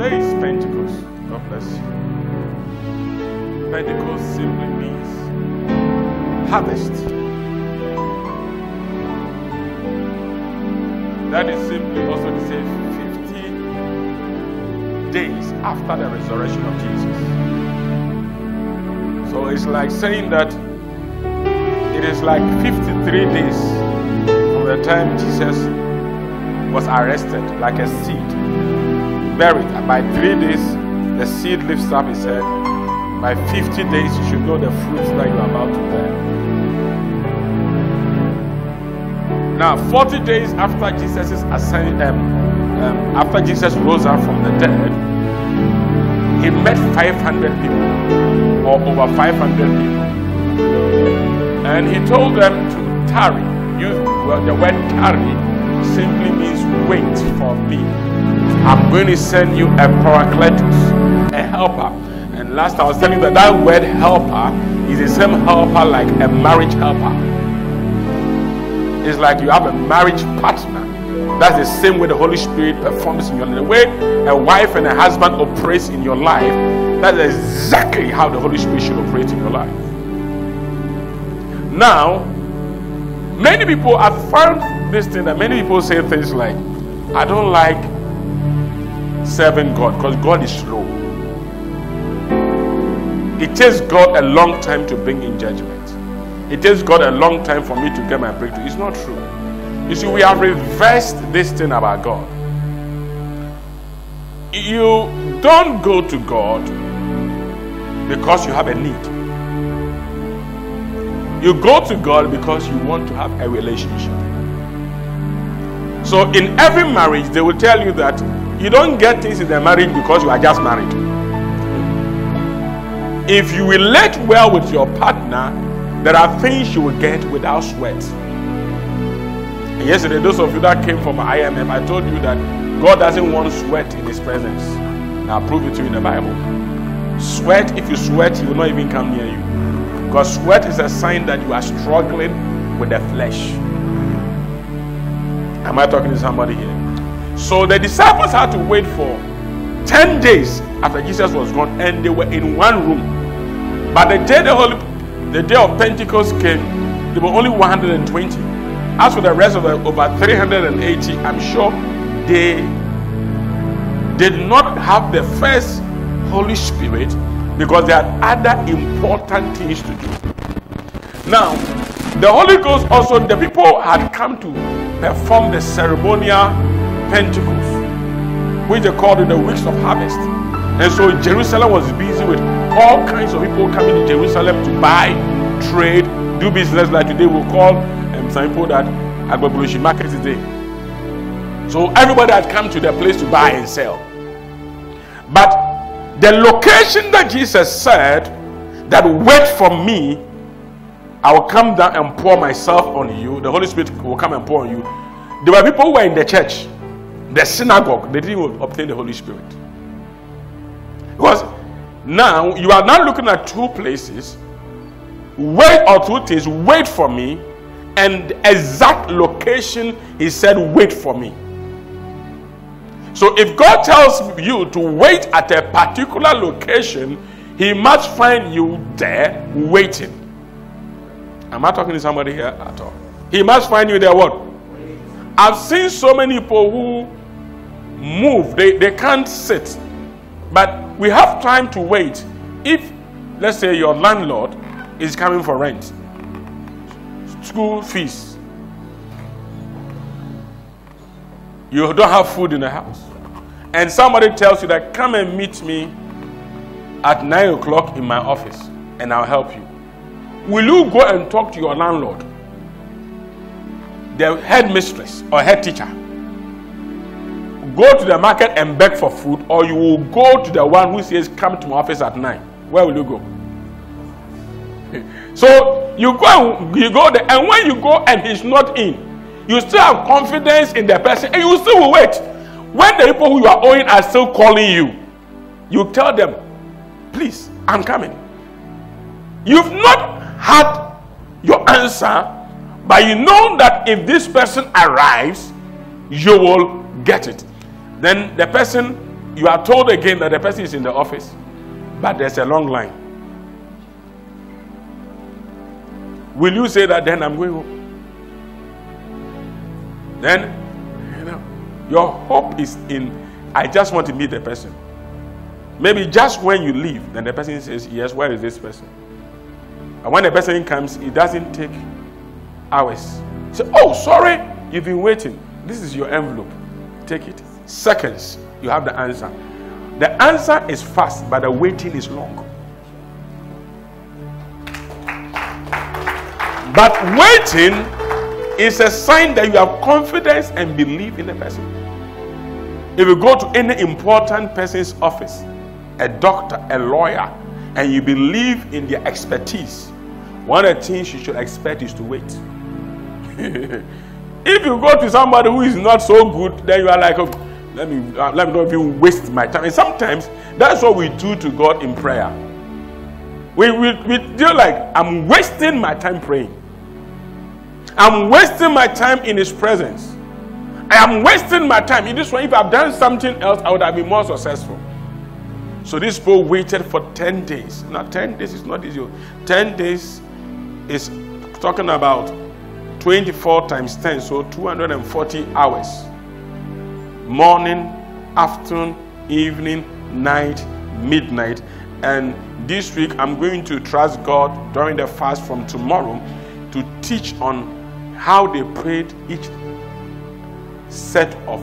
Today is Pentecost. God bless you. Pentecost simply means harvest. That is simply also to say 15 days after the resurrection of Jesus. So it's like saying that it is like 53 days from the time Jesus was arrested, like a seed. Buried, and by 3 days the seed lifts up his head. By 50 days you should know the fruits that you are about to bear. Now 40 days after Jesus' ascension, after Jesus rose up from the dead, he met 500 people, or over 500 people, and he told them to tarry. The word tarry simply means wait for me. I'm going to send you a paracletos, a helper. And last I was telling you that that word helper is the same helper like a marriage helper. It's like you have a marriage partner. That's the same way the Holy Spirit performs in your life. The way a wife and a husband operates in your life, that's exactly how the Holy Spirit should operate in your life. Now, many people have found this thing that many people say things like, I don't like serving God because God is slow. It takes God a long time to bring in judgment. It takes God a long time for me to get my breakthrough. It's not true. You see, we have reversed this thing about God. You don't go to God because you have a need. You go to God because you want to have a relationship. So in every marriage, they will tell you that you don't get things in the marriage because you are just married. If you relate well with your partner, there are things you will get without sweat. And yesterday, those of you that came from IMF, I told you that God doesn't want sweat in His presence. And I'll prove it to you in the Bible. Sweat, if you sweat, He will not even come near you. Because sweat is a sign that you are struggling with the flesh. Am I talking to somebody here? So the disciples had to wait for 10 days after Jesus was gone, and they were in one room. But the day of Pentecost came, there were only 120. As for the rest of the over 380, I'm sure they did not have the first Holy Spirit because they had other important things to do. Now, the Holy Ghost also, the people had come to perform the ceremonial Pentecost, which they called in the weeks of harvest. And so Jerusalem was busy with all kinds of people coming to Jerusalem to buy, trade, do business. Like today we'll call some people that Agbabuloshi market today. So everybody had come to their place to buy and sell. But the location that Jesus said that wait for me, I will come down and pour myself on you, the Holy Spirit will come and pour on you. There were people who were in the church, the synagogue, they didn't obtain the Holy Spirit. Because now, you are now looking at two places, wait or two things, wait for me, and the exact location, he said, wait for me. So if God tells you to wait at a particular location, he must find you there waiting. Am I talking to somebody here at all? He must find you there what? I've seen so many people who move, they can't sit, but we have time to wait. If, let's say, your landlord is coming for rent, school fees, you don't have food in the house, and somebody tells you that come and meet me at 9 o'clock in my office and I'll help you, will you go and talk to your landlord, the headmistress or head teacher? Go to the market and beg for food, or you will go to the one who says come to my office at 9. Where will you go? So you go there, and when you go and he's not in, you still have confidence in the person and you still will wait. When the people who you are owing are still calling you, you tell them, please, I'm coming. You've not had your answer, but you know that if this person arrives, you will get it. Then the person you are told again that the person is in the office, but there's a long line. Will you say that then I'm going home? Then, you know, your hope is in, I just want to meet the person. Maybe just when you leave, then the person says, yes, where is this person? And when the person comes, it doesn't take hours. Say, oh, sorry, you've been waiting. This is your envelope. Take it. Seconds, you have the answer. The answer is fast, but the waiting is long. But waiting is a sign that you have confidence and belief in the person. If you go to any important person's office, a doctor, a lawyer, and you believe in their expertise, one of the things you should expect is to wait. If you go to somebody who is not so good, then you are like, okay, let me not even waste my time. And sometimes that's what we do to God in prayer. We do like, I'm wasting my time praying. I'm wasting my time in His presence. I am wasting my time. In this way, if I've done something else, I would have been more successful. So this people waited for 10 days. Now, 10 days is not easy. 10 days is talking about 24 times 10, so 240 hours. Morning, afternoon, evening, night, midnight. And this week, I'm going to trust God during the fast from tomorrow to teach on how they prayed each set of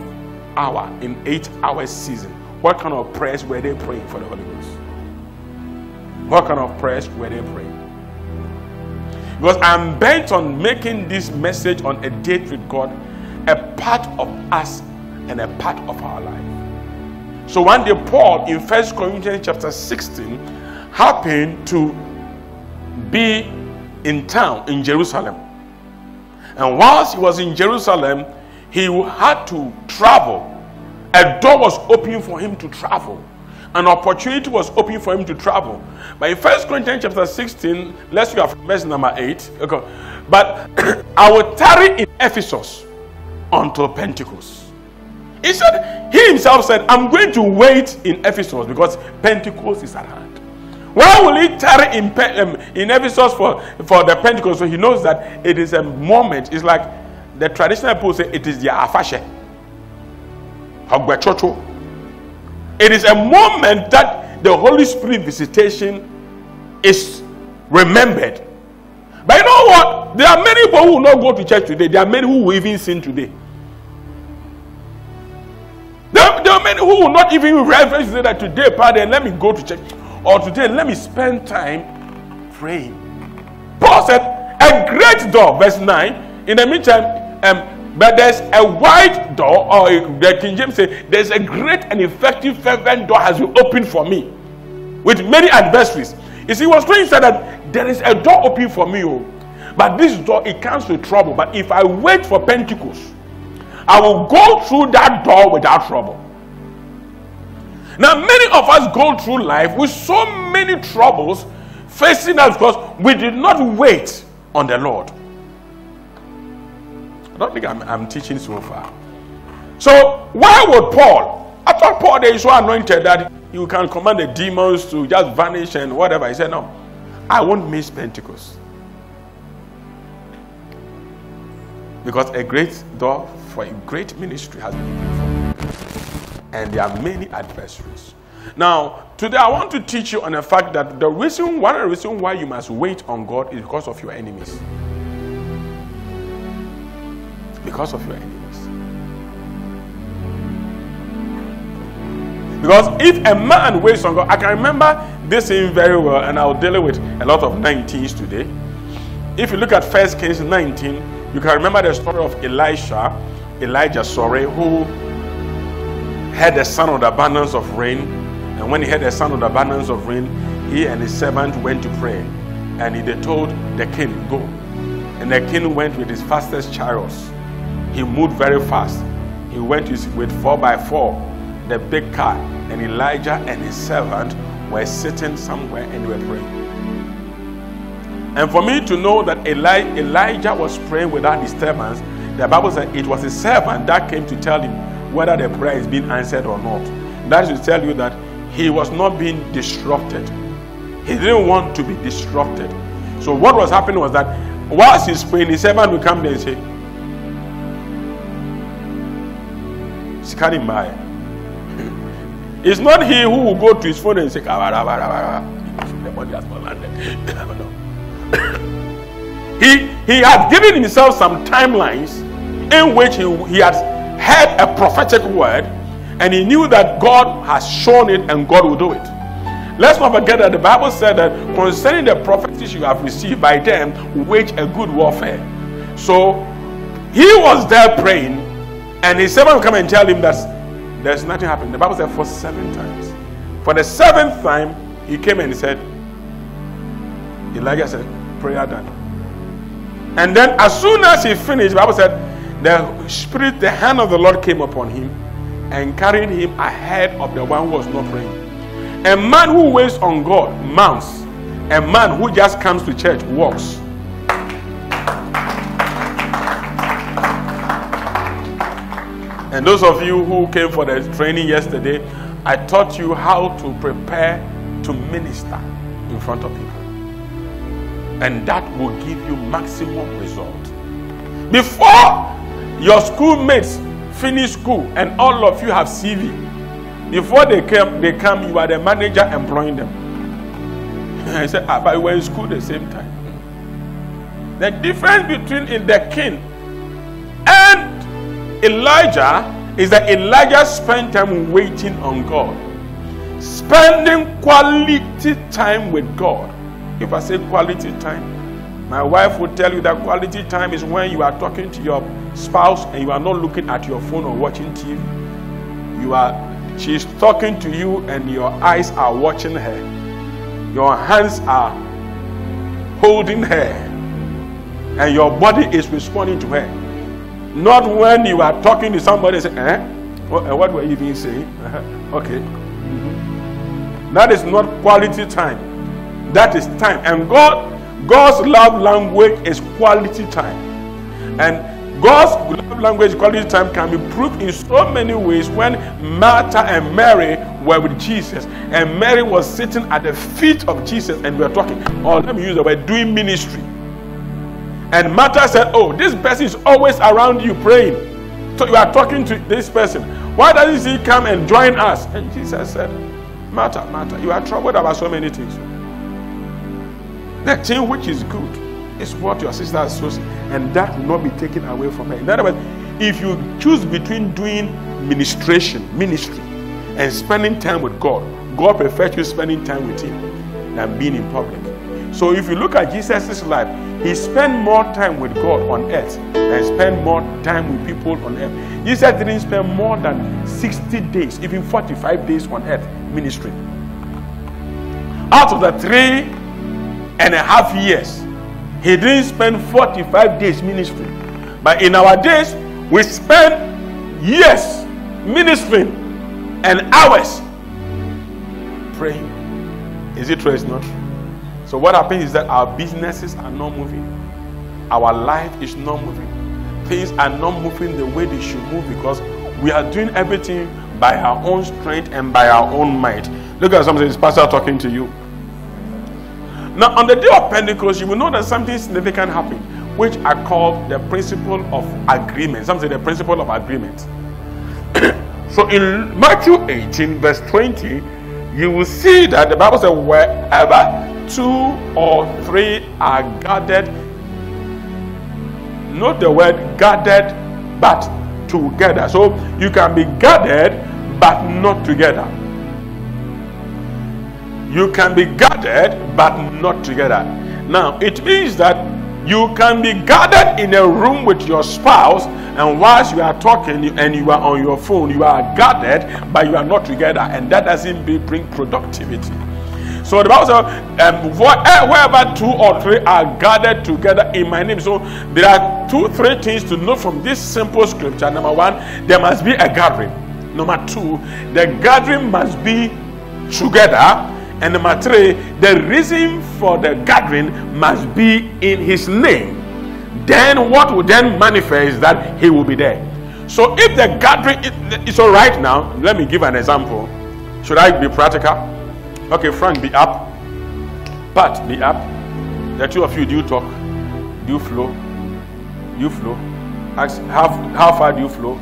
hour in 8-hour season. What kind of prayers were they praying for the Holy Ghost? What kind of prayers were they praying? Because I'm bent on making this message on a date with God a part of us and a part of our life. So one day Paul in 1 Corinthians chapter 16 happened to be in town in Jerusalem. And whilst he was in Jerusalem, he had to travel. A door was open for him to travel. An opportunity was open for him to travel. But in 1 Corinthians chapter 16, let's read verse number 8. Okay. But I will tarry in Ephesus until Pentecost. He said, he himself said, I'm going to wait in Ephesus because Pentecost is at hand. Why will he tarry in Ephesus for the Pentecost? So he knows that it is a moment. It's like the traditional people say it is their afashe. It is a moment that the Holy Spirit visitation is remembered. But you know what? There are many people who will not go to church today. There are many who will even sin today. There are many who will not even reverence that today, pardon, let me go to church. Or today, let me spend time praying. Paul said, a great door, verse 9. In the meantime, but there's a wide door, or the King James says, there's a great and effective fervent door has been opened for me with many adversaries. You see, what's going said that there is a door open for me, but this door, it comes with trouble. But if I wait for Pentecost, I will go through that door without trouble. Now, many of us go through life with so many troubles facing us because we did not wait on the Lord. I don't think I'm teaching so far. So why would Paul? I thought Paul is so anointed that you can command the demons to just vanish and whatever. He said, no, I won't miss Pentecost. Because a great door for a great ministry has been opened for me. And there are many adversaries. Now, today I want to teach you on the fact that the reason, one of the reasons why you must wait on God is because of your enemies. Because of your enemies. Because if a man waits on God, I can remember this thing very well, and I'll deal with a lot of 19s today. If you look at 1 Kings 19, you can remember the story of Elijah, who had the son of the abundance of rain. And when he had the son of the abundance of rain, he and his servant went to pray. And they told the king, go. And the king went with his fastest chariots. He moved very fast. He went with 4x4, the big car, and Elijah and his servant were sitting somewhere and they were praying. And for me to know that Elijah was praying without disturbance, the Bible said it was his servant that came to tell him whether the prayer is being answered or not. That should tell you that he was not being disrupted. He didn't want to be disrupted. So what was happening was that whilst he's praying, his servant will come there and say, "Sikari Mai." It's not he who will go to his phone and say, "The body has not landed." He had given himself some timelines in which he had heard a prophetic word, and he knew that God has shown it and God will do it. Let's not forget that the Bible said that concerning the prophecies you have received, by them wage a good warfare. So he was there praying, and his servant will come and tell him that there's nothing happening. The Bible said for 7 times. For the 7th time, he came and he said, Elijah said, "Prayer done." And then as soon as he finished, the Bible said, the Spirit, the hand of the Lord came upon him and carried him ahead of the one who was not praying. A man who waits on God mounts. A man who just comes to church walks. And those of you who came for the training yesterday, I taught you how to prepare to minister in front of people. And that will give you maximum result. Before your schoolmates finish school and all of you have CV, before they come, you are the manager employing them. I said, but we were in school the same time. The difference between the king and Elijah is that Elijah spent time waiting on God, spending quality time with God. If I say quality time, my wife will tell you that quality time is when you are talking to your spouse and you are not looking at your phone or watching TV. She's talking to you and your eyes are watching her. Your hands are holding her and your body is responding to her. Not when you are talking to somebody and say, what were you even saying? Okay. That is not quality time. That is time. And God's love language is quality time. And God's love language, quality time, can be proved in so many ways. When Martha and Mary were with Jesus, and Mary was sitting at the feet of Jesus, and we were talking, or let me use the word, doing ministry. And Martha said, "Oh, this person is always around you praying. So you are talking to this person. Why doesn't he come and join us?" And Jesus said, "Martha, Martha, you are troubled about so many things. The thing which is good is what your sister has chosen, and that will not be taken away from her." In other words, if you choose between doing ministry, and spending time with God, God prefers you spending time with Him than being in public. So if you look at Jesus' life, He spent more time with God on earth and spent more time with people on earth. Jesus didn't spend more than 60 days, even 45 days on earth ministry. Out of the 3.5 years, he didn't spend 45 days ministering. But in our days, we spend years ministering and hours praying. Is it true? It's not true. So what happens is that our businesses are not moving. Our life is not moving. Things are not moving the way they should move because we are doing everything by our own strength and by our own might. Look at something. This pastor talking to you. Now, on the day of Pentecost, you will know that something significant happened, which are called the principle of agreement. Some say the principle of agreement. So in Matthew 18, verse 20, you will see that the Bible says, wherever 2 or 3 are gathered, not the word gathered, but together. So you can be gathered, but not together. You can be gathered, but not together. Now, it means that you can be gathered in a room with your spouse, and whilst you are talking and you are on your phone, you are gathered, but you are not together, and that doesn't bring productivity. So the Bible says, wherever 2 or 3 are gathered together in my name. So there are 2, 3 things to know from this simple scripture. Number one, there must be a gathering. Number two, the gathering must be together. And number 3, the reason for the gathering must be in his name. Then what will then manifest that he will be there. So if the gathering is all right now, let me give an example. Should I be practical? Okay, Frank, be up. Pat, be up. The two of you, do you talk? Do you flow? Do you flow? Ask, how far do you flow?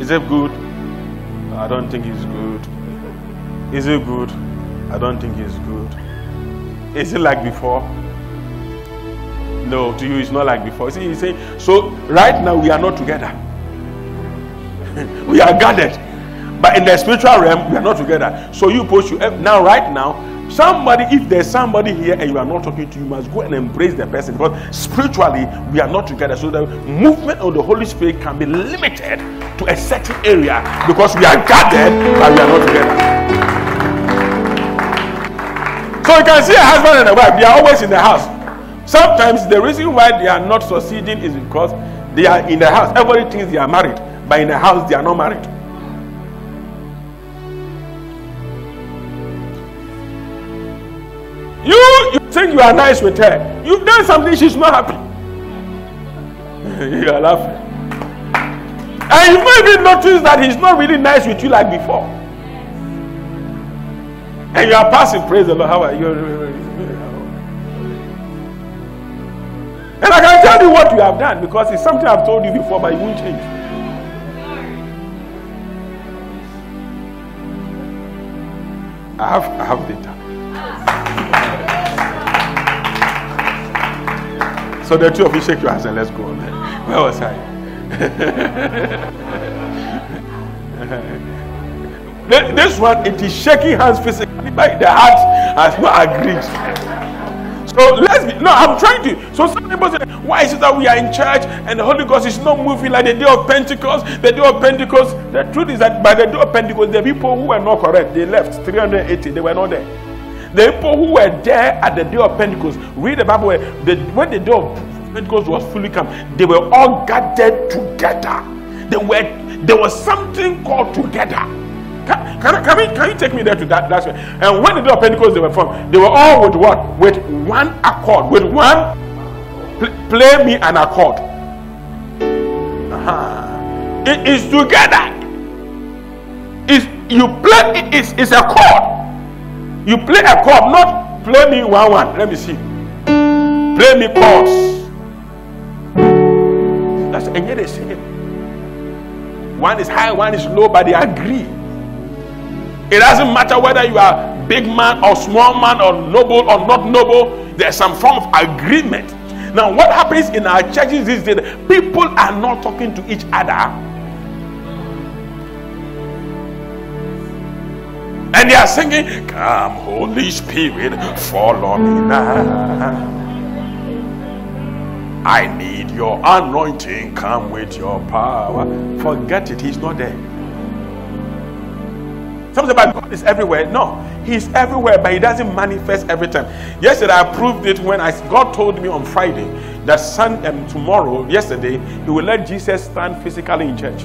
Is it good? I don't think it's good. Is it good? I don't think it's good. Is it like before? No, to you it's not like before. See, you say, so right now we are not together. We are gathered. But in the spiritual realm, we are not together. So you post you now, right now, somebody, if there's somebody here and you are not talking to, you must go and embrace the person, because spiritually we are not together. So the movement of the Holy Spirit can be limited to a certain area because we are gathered, but we are not together. So you can see a husband and a wife, they are always in the house. Sometimes the reason why they are not succeeding is because they are in the house. Everybody thinks they are married, but in the house they are not married. You think you are nice with her. You've done something, she's not happy. You are laughing. And you maybe notice that he's not really nice with you like before. And you are passing, praise the Lord. How are you? And I can tell you what you have done, because it's something I've told you before, but it won't change. I have data. So the two of you, shake your hands and let's go on. Where was I? This one, it is shaking hands physically, but the heart has not agreed. So let's be, no, I'm trying to. So some people say, why is it that we are in church and the Holy Ghost is not moving like the day of Pentecost? The day of Pentecost, the truth is that by the day of Pentecost, the people who were not correct, they left. 380, they were not there. The people who were there at the day of Pentecost, read the Bible, when the day of Pentecost was fully come, they were all gathered together. There was something called together. Can you take me there to that? That's right. And when the day of Pentecost they were formed, they were all with what? With one accord. With one. Play me an accord. Uh-huh. It is together. It's a chord. You play a chord, not play me 1-1. Let me see. Play me chords. That's and yet they sing it. One is high, one is low, but they agree. It doesn't matter whether you are big man or small man or noble or not noble. There's some form of agreement. Now, what happens in our churches is that people are not talking to each other. And they are singing, come, Holy Spirit, fall on me now. I need your anointing. Come with your power. Forget it. He's not there. Some say, but God is everywhere. No, He's everywhere, but He doesn't manifest every time. Yesterday, I proved it when God told me on Friday that tomorrow, yesterday, He will let Jesus stand physically in church.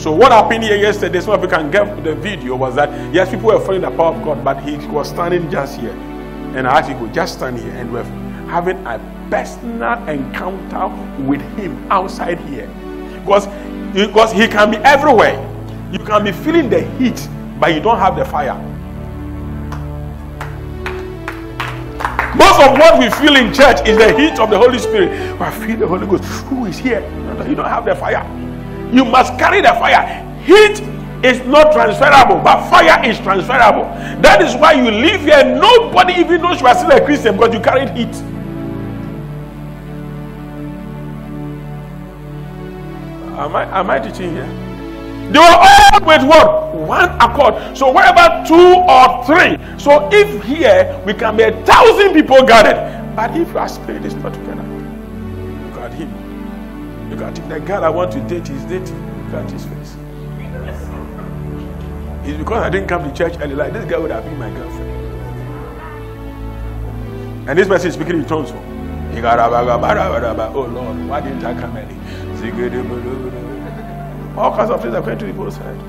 So what happened here yesterday, so if you can get the video, was that, yes, people were following the power of God, but He was standing just here. And I asked Him, go, just stand here. And we're having a personal encounter with Him outside here. Because He can be everywhere. You can be feeling the heat, but you don't have the fire. Most of what we feel in church is the heat of the Holy Spirit. I feel the Holy Ghost. Who is here? You don't have the fire. You must carry the fire. Heat is not transferable, but fire is transferable. That is why you live here. Nobody even knows you are still a Christian, because you carried heat. Am I teaching here? They were all with what? One accord. So wherever 2 or 3. So if here we can be 1,000 people gathered, but if our spirit is not together, look at him. Look at him. The girl I want to date is dating. Look at his face. It's because I didn't come to church early. Like this girl would have been my girlfriend. And this person is speaking in tongues. Oh Lord, why didn't I come early? All kinds of things are going to be both sides.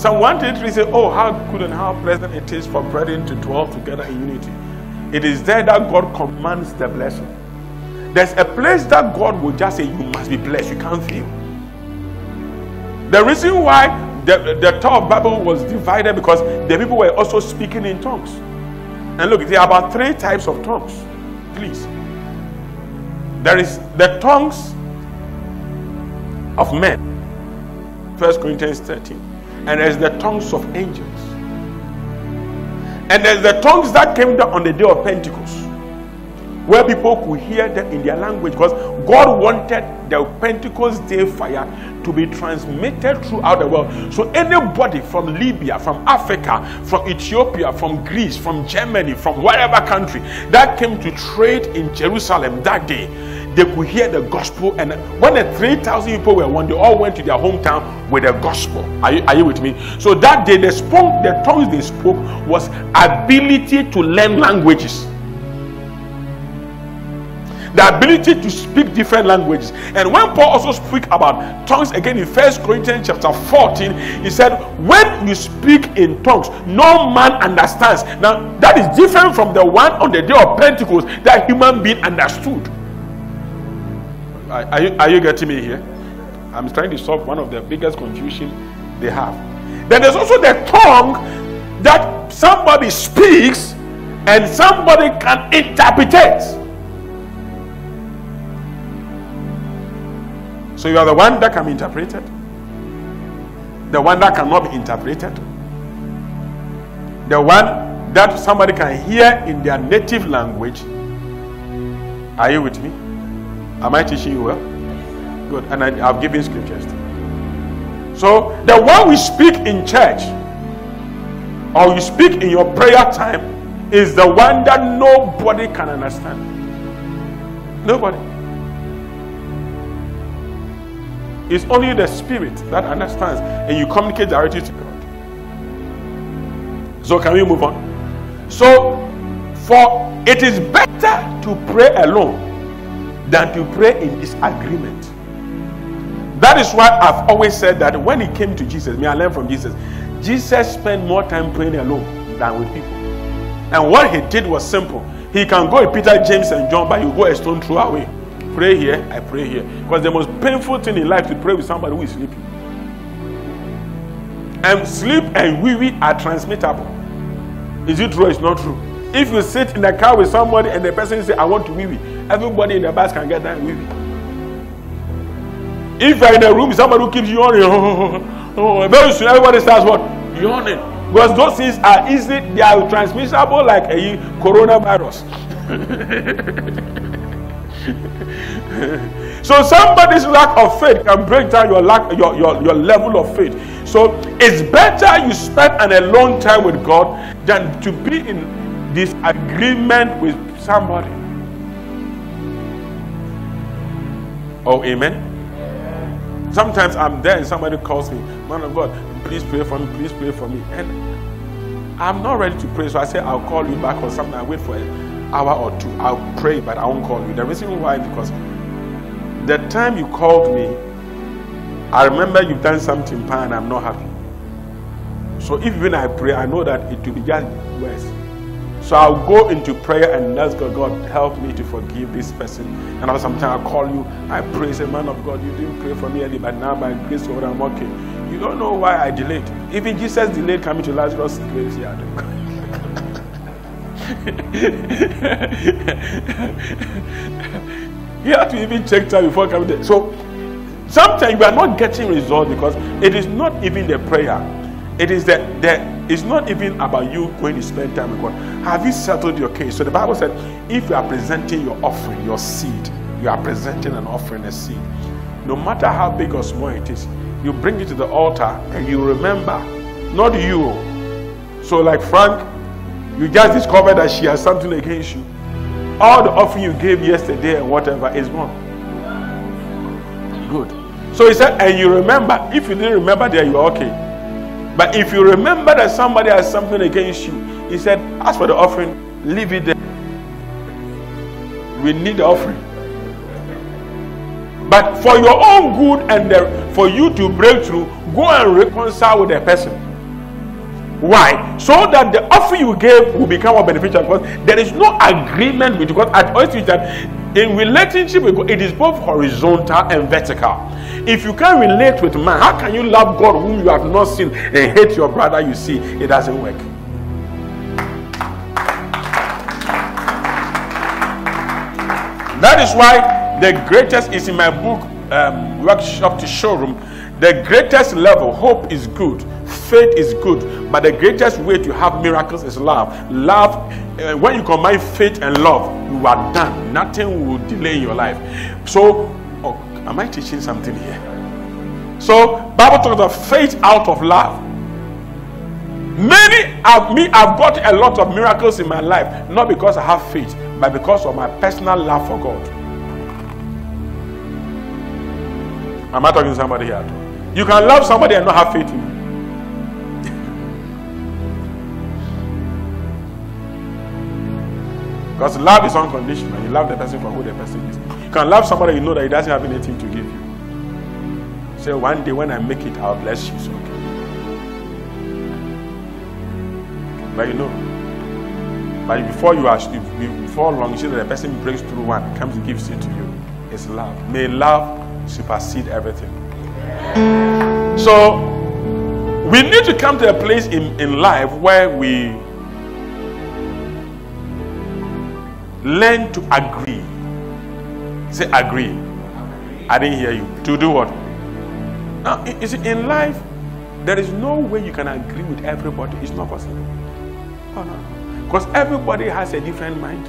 Psalm 133 says, oh, how good and how pleasant it is for brethren to dwell together in unity. It is there that God commands the blessing. There's a place that God will just say, you must be blessed. You can't fail. The reason why the Torah of Babel was divided, because the people were also speaking in tongues. And look, there are about 3 types of tongues. Please. There is the tongues of men, 1 Corinthians 13. And there's the tongues of angels. And there's the tongues that came down on the day of Pentecost, where people could hear them in their language, because God wanted the Pentecost Day fire to be transmitted throughout the world. So anybody from Libya, from Africa, from Ethiopia, from Greece, from Germany, from whatever country that came to trade in Jerusalem that day, they could hear the gospel. And when the 3,000 people were one, they all went to their hometown with the gospel. Are you with me? So that day they spoke, the tongues they spoke was ability to learn languages. The ability to speak different languages. And when Paul also speak about tongues again in 1 Corinthians chapter 14, he said, when you speak in tongues, no man understands. Now, that is different from the one on the day of Pentecost that human being understood. Are you getting me here? I'm trying to solve one of the biggest confusion they have. Then there's also the tongue that somebody speaks and somebody can interpret it. So you are the one that can be interpreted, the one that cannot be interpreted, the one that somebody can hear in their native language. Are you with me? Am I teaching you well? Good. And I've given scriptures. So the one we speak in church or you speak in your prayer time is the one that nobody can understand. Nobody. It's only the Spirit that understands, and you communicate directly to God. So can we move on? So, for it is better to pray alone than to pray in disagreement. That is why I've always said that when it came to Jesus, may I learn from Jesus, Jesus spent more time praying alone than with people. And what he did was simple. He can go with Peter, James, and John, but you go a stone throw away. Pray here, I pray here. Because the most painful thing in life to pray with somebody who is sleeping. And sleep and wee-wee are transmittable. Is it true or it's not true? If you sit in the car with somebody and the person says, I want to wee-wee, everybody in the bus can get that wee-wee. If you're in a room, somebody who keeps yawning, very soon everybody starts what? Yawning. Because those things are easy, they are transmissible like a coronavirus. So somebody's lack of faith can break down your level of faith. So it's better you spend an alone time with God than to be in disagreement with somebody. Oh, amen. Sometimes I'm there and somebody calls me, man of God, please pray for me, please pray for me. And I'm not ready to pray, so I say I'll call you back or something. I wait for it. Hour or two, I'll pray, but I won't call you. The reason why, because the time you called me, I remember you've done something bad and I'm not happy. So if even I pray, I know that it will be just worse. So I'll go into prayer and ask God, God, help me to forgive this person. And after some time, I'll call you. I pray, say, man of God, you didn't pray for me early, but now by grace, God, I'm okay. You don't know why I delayed. Even Jesus delayed coming to Lazarus' grave. You have to even check time before coming there. So sometimes we are not getting results because it is not even the prayer. It is it's not even about you going to spend time with God. Have you settled your case? So the Bible said, if you are presenting your offering, your seed, you are presenting an offering, a seed, no matter how big or small it is, you bring it to the altar and you remember, not you. So like Frank, you just discovered that she has something against you. All the offering you gave yesterday and whatever is gone. Good. So he said, and you remember, if you didn't remember that, you are okay. But if you remember that somebody has something against you, he said, as for the offering, leave it there. We need the offering. But for your own good and for you to break through, go and reconcile with the person. Why? So that the offer you gave will become a beneficial, because there is no agreement with God. At all times, In relationship with God, it is both horizontal and vertical. If you can't relate with man, how can you love God whom you have not seen and hate your brother you see? It doesn't work. That is why the greatest is in my book, Workshop to Showroom. The greatest level, hope is good, faith is good, but the greatest way to have miracles is love. Love, when you combine faith and love, you are done. Nothing will delay your life. So, am I teaching something here? So, Bible talks about faith out of love. Many of me have got a lot of miracles in my life, not because I have faith, but because of my personal love for God. Am I talking to somebody here? You can love somebody and not have faith in you. Because love is unconditional. You love the person for who the person is. You can love somebody you know that he doesn't have anything to give you. Say, so one day when I make it, I'll bless you. So okay. But you know, but before long, you see that the person breaks through one, comes and gives it to you. It's love. May love supersede everything. So we need to come to a place in life where we learn to agree. Say agree. I didn't hear you. To do what? Now, is it in life? There is no way you can agree with everybody. It's not possible. Oh, no. Because everybody has a different mind.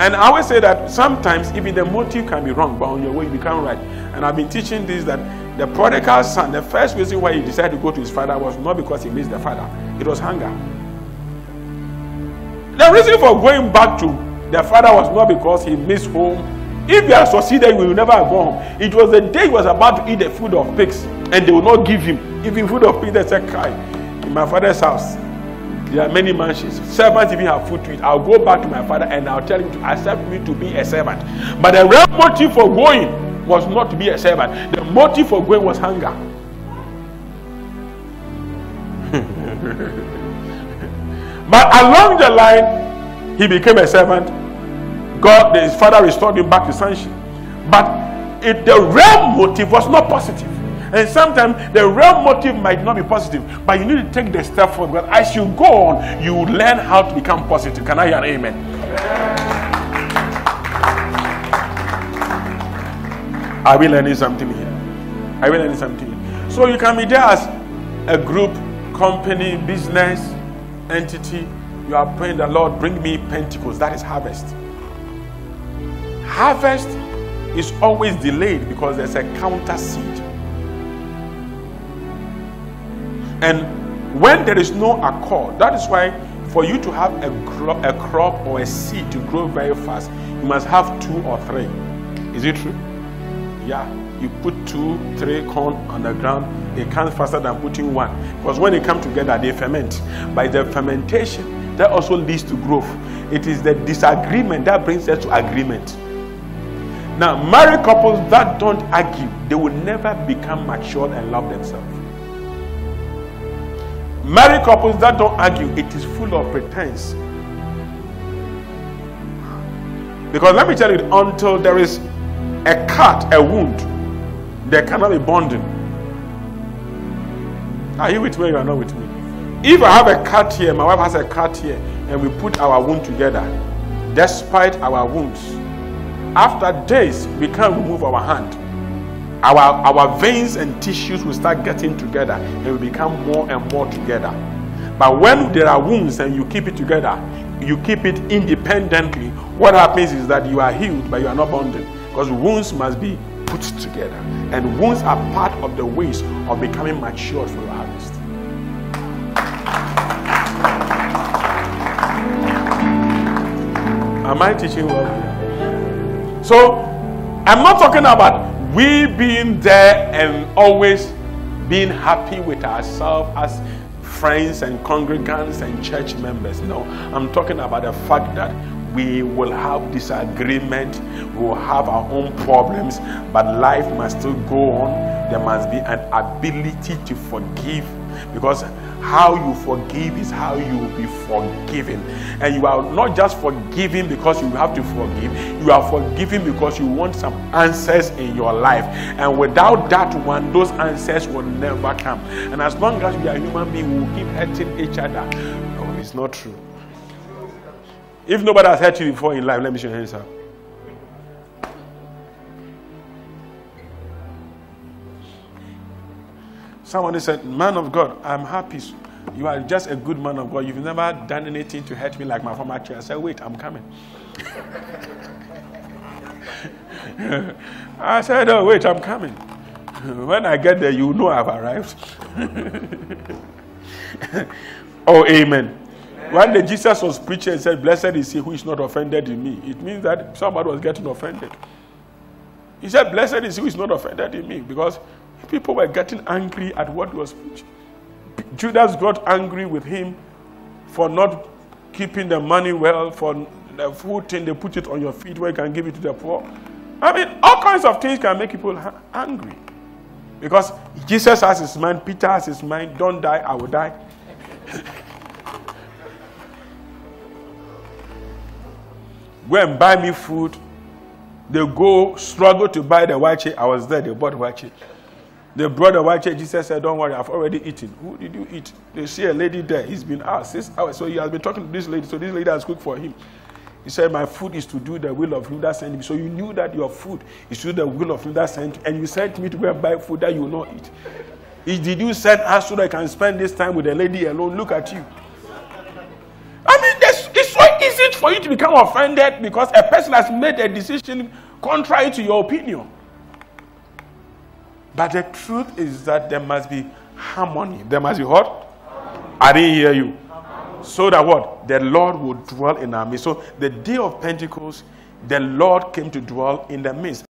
And I always say that sometimes even the motive can be wrong, but on your way you become right. And I've been teaching this, that the prodigal son, the first reason why he decided to go to his father was not because he missed the father. It was hunger. The reason for going back to the father was not because he missed home. If he had succeeded, he would never have gone home. It was the day he was about to eat the food of pigs, and they would not give him. Even food of pigs, they said, "Cry, in my father's house, there are many mansions. Servants even have food to eat. I'll go back to my father and I'll tell him to accept me to be a servant." But the real motive for going was not to be a servant. The motive for going was hunger. But along the line, he became a servant. God, his father restored him back to sonship. But the real motive was not positive. And sometimes the real motive might not be positive, but you need to take the step forward. As you go on, you learn how to become positive. Can I hear an amen? Amen. Are we learning something here? Are we learning something here? So you can be there as a group, company, business, entity. You are praying the Lord, bring me Pentecost. That is harvest. Harvest is always delayed because there's a counter seed. And when there is no accord, that is why for you to have a crop or a seed to grow very fast, you must have 2 or 3. Is it true? Yeah. You put 2, 3 corn on the ground, it comes faster than putting one. Because when they come together, they ferment. By the fermentation, that also leads to growth. It is the disagreement that brings us to agreement. Now, married couples that don't argue, they will never become matured and love themselves. Married couples that don't argue, it is full of pretense. Because let me tell you, until there is a cut, a wound, there cannot be bonding. Are you with me or you are not with me? If I have a cut here, my wife has a cut here, and we put our wound together, despite our wounds, after days, we can't remove our hand. Our veins and tissues will start getting together and we become more and more together. But when there are wounds and you keep it together, you keep it independently, what happens is that you are healed but you are not bonded. Because wounds must be put together. And wounds are part of the ways of becoming matured for your harvest. Am I teaching well here? So, I'm not talking about we being there and always being happy with ourselves as friends and congregants and church members. No, I'm talking about the fact that we will have disagreement, we will have our own problems, but life must still go on. There must be an ability to forgive, because How you forgive is how you will be forgiven. And you are not just forgiven because you have to forgive. You are forgiven because you want some answers in your life. And without that one, those answers will never come. And as long as we are human beings, we will keep hurting each other. No, it's not true. If nobody has hurt you before in life, let me show you hands up. Someone said, man of God, I'm happy. You are just a good man of God. You've never done anything to hurt me like my former chair. I said, wait, I'm coming. I said, oh, wait, I'm coming. When I get there, you know I've arrived. Oh, amen. One day Jesus was preaching and said, blessed is he who is not offended in me. It means that somebody was getting offended. He said, blessed is he who is not offended in me, because people were getting angry at what was preached. Judas got angry with him for not keeping the money well, for the food thing, they put it on your feet where you can give it to the poor. I mean, all kinds of things can make people angry. Because Jesus has his mind, Peter has his mind, don't die, I will die. Go and buy me food. They go struggle to buy the wache. I was there, they bought wache. They brought the white chair. Jesus said, don't worry, I've already eaten. Who did you eat? They see a lady there. He's been out 6 hours. So he has been talking to this lady. So this lady has cooked for him. He said, my food is to do the will of him that sent me. So you knew that your food is to do the will of him that sent you. And you sent me to go and buy food that you will not eat. Did you send us so that I can spend this time with the lady alone? Look at you. I mean, it's so easy for you to become offended because a person has made a decision contrary to your opinion. But the truth is that there must be harmony. There must be what? Harmony. I didn't hear you. Harmony. So that what? The Lord will dwell in our midst. So the day of Pentecost, the Lord came to dwell in the midst.